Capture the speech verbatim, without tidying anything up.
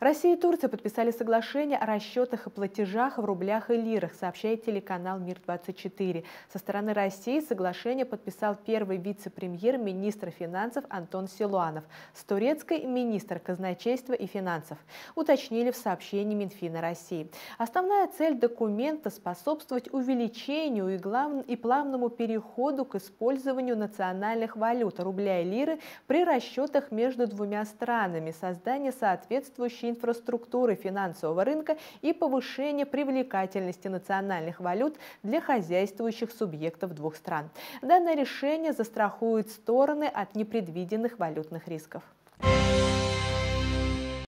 Россия и Турция подписали соглашение о расчетах и платежах в рублях и лирах, сообщает телеканал МИР двадцать четыре. Со стороны России соглашение подписал первый вице-премьер министр финансов Антон Силуанов, с турецкой министр казначейства и финансов, уточнили в сообщении Минфина России. Основная цель документа – способствовать увеличению и, глав... и плавному переходу к использованию национальных валют рубля и лиры при расчетах между двумя странами, создание соответствующей инфраструктуры финансового рынка и повышение привлекательности национальных валют для хозяйствующих субъектов двух стран. Данное решение застрахует стороны от непредвиденных валютных рисков.